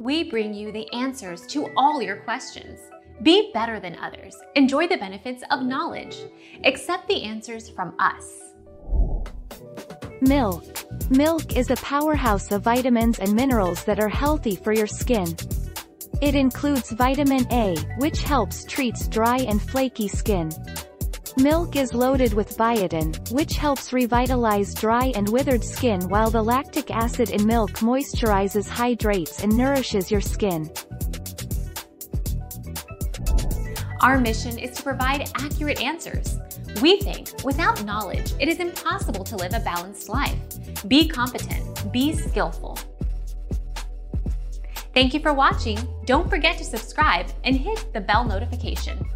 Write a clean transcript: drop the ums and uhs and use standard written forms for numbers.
We bring you the answers to all your questions. Be better than others. Enjoy the benefits of knowledge. Accept the answers from us. Milk. Milk is a powerhouse of vitamins and minerals that are healthy for your skin. It includes vitamin A, which helps treat dry and flaky skin. Milk is loaded with biotin, which helps revitalize dry and withered skin, while the lactic acid in milk moisturizes, hydrates, and nourishes your skin. Our mission is to provide accurate answers. We think without knowledge, it is impossible to live a balanced life. Be competent, be skillful. Thank you for watching. Don't forget to subscribe and hit the bell notification.